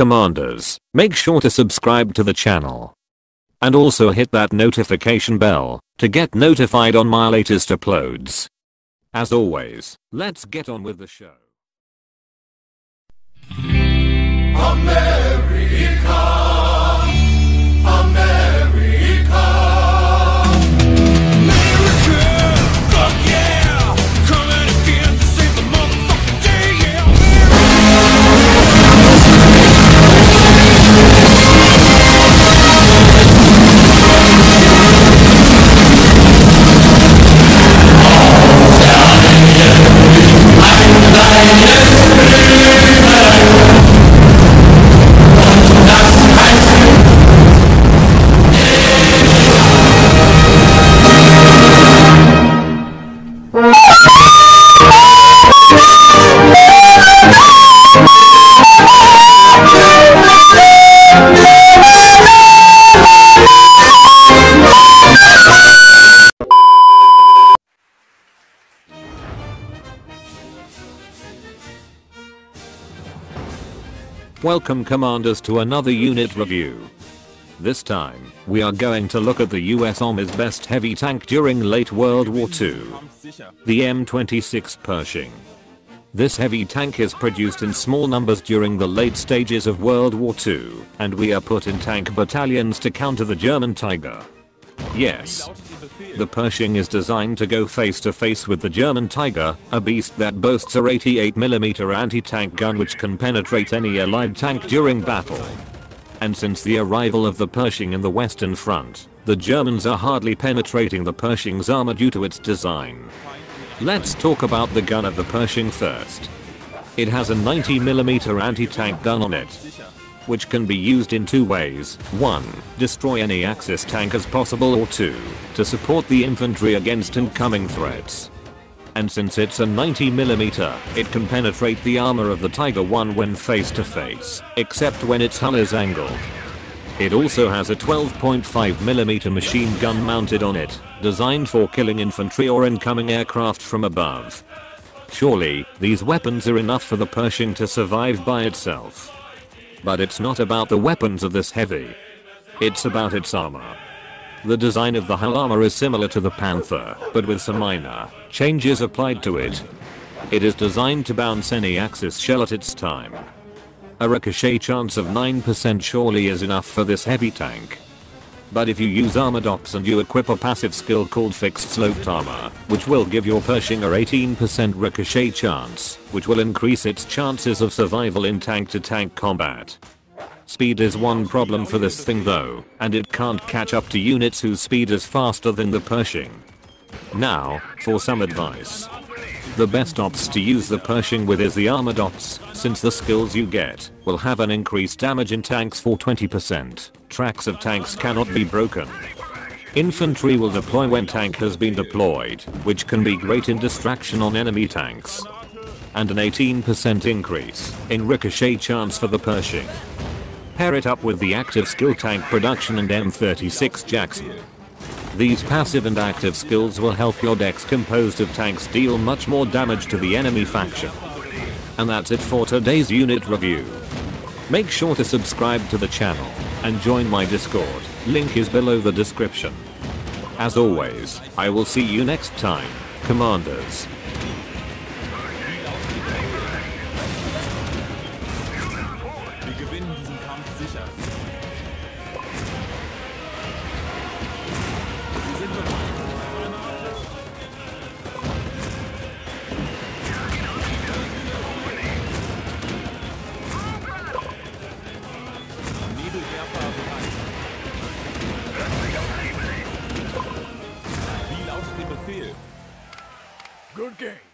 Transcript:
commanders, make sure to subscribe to the channel. And also hit that notification bell to get notified on my latest uploads. As always, let's get on with the show. Welcome commanders to another unit review. This time, we are going to look at the US Army's best heavy tank during late World War II. The M26 Pershing. This heavy tank is produced in small numbers during the late stages of World War II, and we are put in tank battalions to counter the German Tiger. Yes. The Pershing is designed to go face to face with the German Tiger, a beast that boasts a 88mm anti-tank gun which can penetrate any allied tank during battle. And since the arrival of the Pershing in the Western Front, the Germans are hardly penetrating the Pershing's armor due to its design. Let's talk about the gun of the Pershing first. It has a 90mm anti-tank gun on it, which can be used in two ways: 1. Destroy any Axis tank as possible, or 2. To support the infantry against incoming threats. And since it's a 90mm, it can penetrate the armor of the Tiger 1 when face to face, except when its hull is angled. It also has a 12.5mm machine gun mounted on it, designed for killing infantry or incoming aircraft from above. Surely, these weapons are enough for the Pershing to survive by itself. But it's not about the weapons of this heavy. It's about its armor. The design of the hull armor is similar to the Panther, but with some minor changes applied to it. It is designed to bounce any Axis shell at its time. A ricochet chance of 9% surely is enough for this heavy tank. But if you use Armored Ops and you equip a passive skill called Fixed Sloped Armor, which will give your Pershing a 18% ricochet chance, which will increase its chances of survival in tank-to-tank combat. Speed is one problem for this thing though, and it can't catch up to units whose speed is faster than the Pershing. Now, for some advice. The best ops to use the Pershing with is the Armored Ops, since the skills you get will have an increased damage in tanks for 20%. Tracks of tanks cannot be broken. Infantry will deploy when tank has been deployed, which can be great in distraction on enemy tanks. And an 18% increase in ricochet chance for the Pershing. Pair it up with the active skill tank production and M36 Jackson. These passive and active skills will help your decks composed of tanks deal much more damage to the enemy faction. And that's it for today's unit review. Make sure to subscribe to the channel and join my Discord, link is below the description. As always, I will see you next time, commanders. Good game.